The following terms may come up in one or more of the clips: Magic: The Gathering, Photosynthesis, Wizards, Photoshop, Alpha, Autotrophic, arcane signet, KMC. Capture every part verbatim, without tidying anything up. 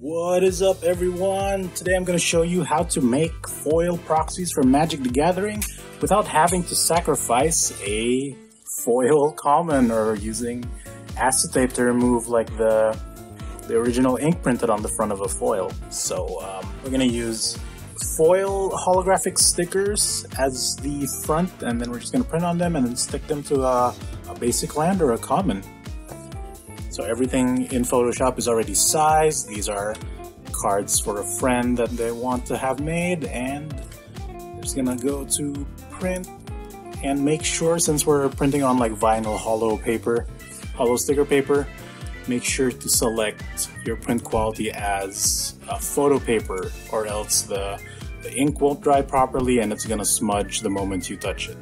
What is up, everyone? Today I'm going to show you how to make foil proxies for Magic: The Gathering without having to sacrifice a foil common or using acetate to remove like the the original ink printed on the front of a foil. So um, we're going to use foil holographic stickers as the front, and then we're just going to print on them and then stick them to a, a basic land or a common. So everything in Photoshop is already sized. These are cards for a friend that they want to have made, and I'm just gonna go to print and make sure, since we're printing on like vinyl hollow paper, hollow sticker paper, make sure to select your print quality as a photo paper, or else the, the ink won't dry properly and it's gonna smudge the moment you touch it.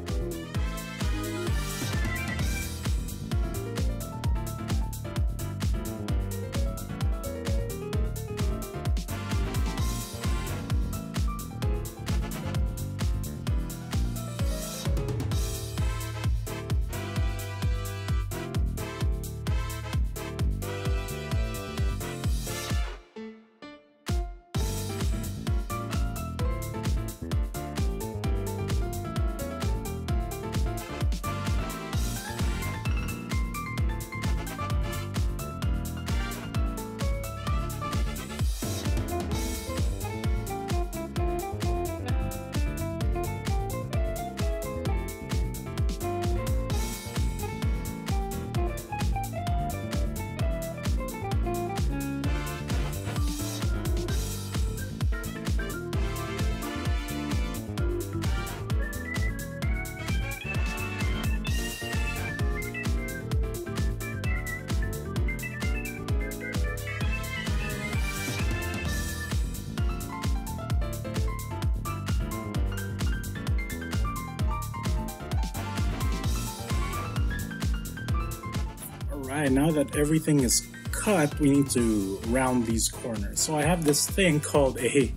Alright, now that everything is cut, we need to round these corners. So I have this thing called a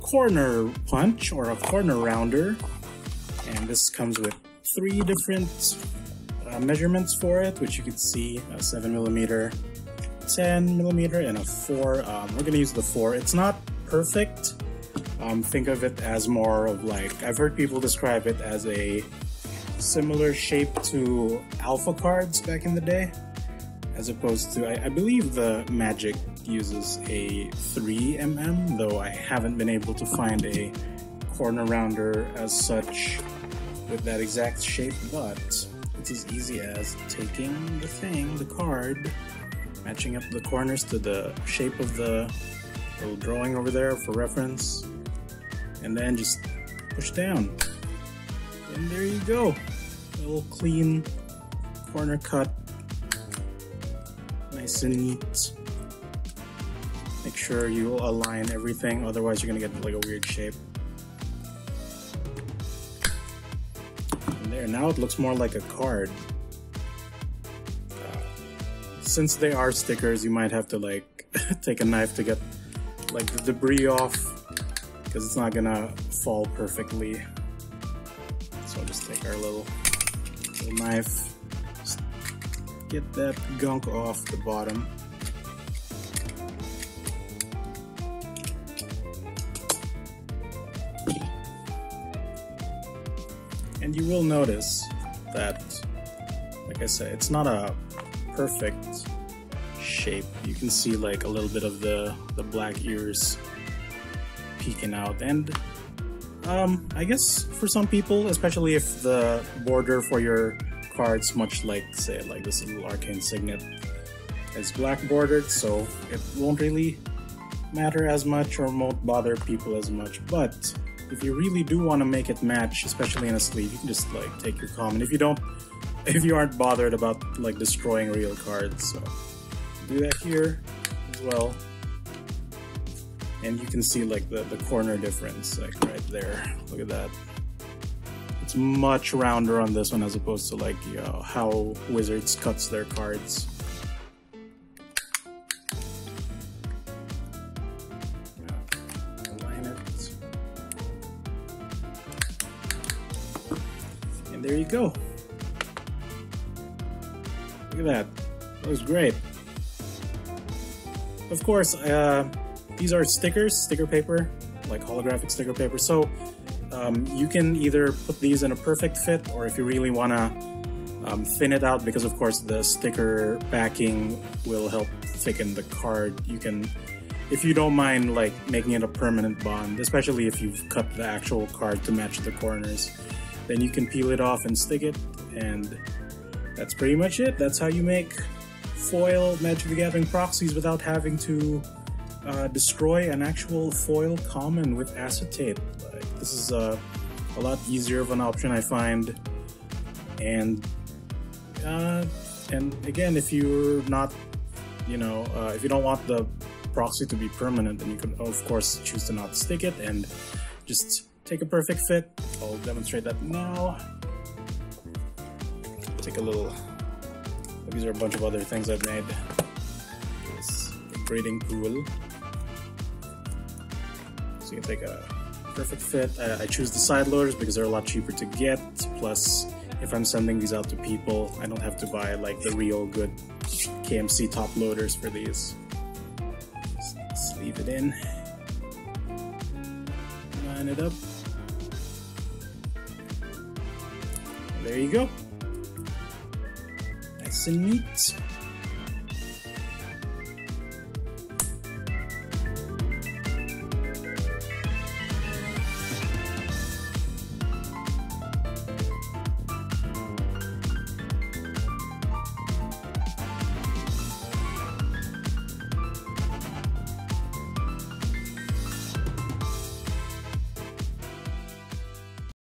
corner punch or a corner rounder, and this comes with three different uh, measurements for it, which you can see: a seven millimeter, ten millimeter, and a four. Um, we're going to use the four. It's not perfect. Um, think of it as more of like, I've heard people describe it as a similar shape to Alpha cards back in the day. As opposed to, I, I believe the Magic uses a three millimeter, though I haven't been able to find a corner rounder as such with that exact shape, but it's as easy as taking the thing, the card, matching up the corners to the shape of the little drawing over there for reference, and then just push down. And there you go. A little clean corner cut. Nice and neat. Make sure you align everything, otherwise you're gonna get like a weird shape. And there, now it looks more like a card. Uh, since they are stickers, you might have to like take a knife to get like the debris off, because it's not gonna fall perfectly. So I'll just take our little, little knife. Get that gunk off the bottom. And you will notice that, like I said, it's not a perfect shape. You can see like a little bit of the, the black ears peeking out. And um, I guess for some people, especially if the border for your cards, much like say like this little arcane signet, is black bordered, so it won't really matter as much or won't bother people as much. But if you really do want to make it match, especially in a sleeve, you can just like take your common, if you don't if you aren't bothered about like destroying real cards. So do that here as well, and you can see like the, the corner difference, like right there, look at that. It's much rounder on this one as opposed to like, you know, how Wizards cuts their cards. Align it. And there you go. Look at that. That was great. Of course, uh, These are stickers, sticker paper, like holographic sticker paper. So um, you can either put these in a perfect fit, or if you really want to um, thin it out, because of course the sticker backing will help thicken the card. You can, if you don't mind, like making it a permanent bond, especially if you've cut the actual card to match the corners, then you can peel it off and stick it. And that's pretty much it. That's how you make foil Magic the Gathering proxies without having to Uh, destroy an actual foil common with acetate. Like, this is uh, a lot easier of an option, I find. And uh, and again, if you're not, you know, uh, if you don't want the proxy to be permanent, then you can of course choose to not stick it and just take a perfect fit. I'll demonstrate that now. Take a little. These are a bunch of other things I've made. This braiding pool. So you can take a perfect fit. I, I choose the side loaders because they're a lot cheaper to get. Plus, if I'm sending these out to people, I don't have to buy like the real good K M C top loaders for these. Just, just leave it in. Line it up. There you go. Nice and neat.